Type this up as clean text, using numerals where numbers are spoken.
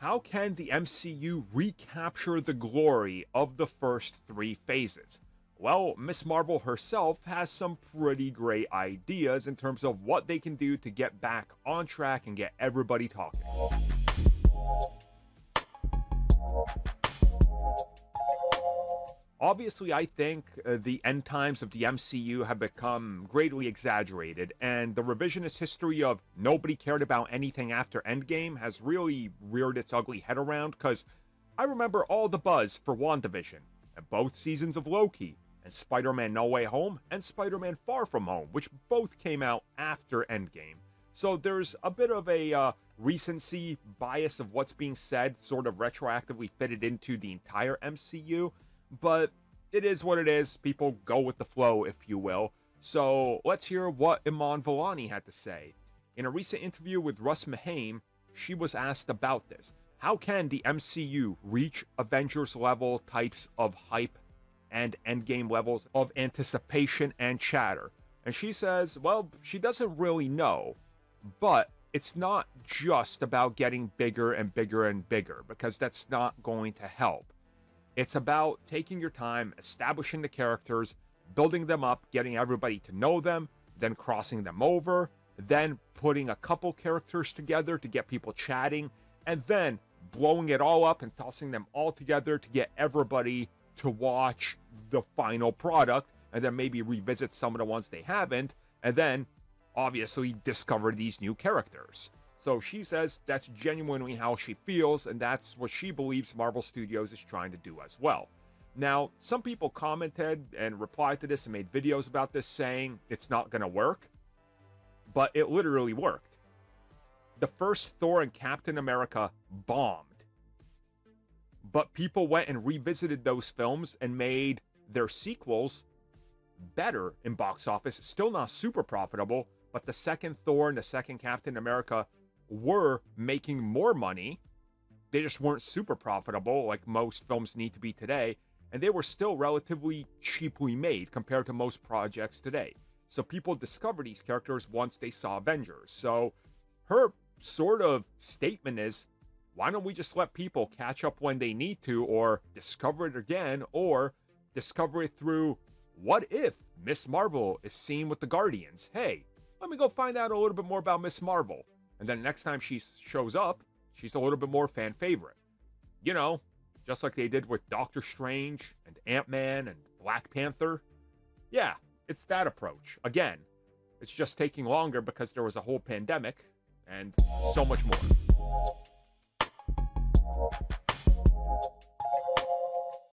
How can the MCU recapture the glory of the first three phases? Well, Ms. Marvel herself has some pretty great ideas in terms of what they can do to get back on track and get everybody talking. Obviously, I think the end times of the MCU have become greatly exaggerated, and the revisionist history of nobody cared about anything after Endgame has really reared its ugly head around, because I remember all the buzz for WandaVision, and both seasons of Loki, and Spider-Man No Way Home, and Spider-Man Far From Home, which both came out after Endgame. So there's a bit of a recency bias of what's being said, sort of retroactively fitted into the entire MCU, but it is what it is. People go with the flow, if you will. So let's hear what Iman Vellani had to say. In a recent interview with Russ Mahame, she was asked about this. How can the MCU reach Avengers level types of hype and Endgame levels of anticipation and chatter? And she says, well, she doesn't really know, but it's not just about getting bigger and bigger and bigger, because that's not going to help. It's about taking your time, establishing the characters, building them up, getting everybody to know them, then crossing them over, then putting a couple characters together to get people chatting, and then blowing it all up and tossing them all together to get everybody to watch the final product, and then maybe revisit some of the ones they haven't, and then obviously discover these new characters. So she says that's genuinely how she feels, and that's what she believes Marvel Studios is trying to do as well. Now, some people commented and replied to this and made videos about this saying it's not going to work, but it literally worked. The first Thor and Captain America bombed, but people went and revisited those films and made their sequels better in box office. Still not super profitable, but the second Thor and the second Captain America were making more money. They just weren't super profitable like most films need to be today, and they were still relatively cheaply made compared to most projects today. So people discover these characters once they saw Avengers. So her sort of statement is, why don't we just let people catch up when they need to, or discover it again, or discover it through, what if Ms. Marvel is seen with the Guardians? Hey, let me go find out a little bit more about Ms. Marvel. And then next time she shows up, she's a little bit more fan favorite. You know, just like they did with Doctor Strange and Ant-Man and Black Panther. Yeah, it's that approach. Again, it's just taking longer because there was a whole pandemic and so much more.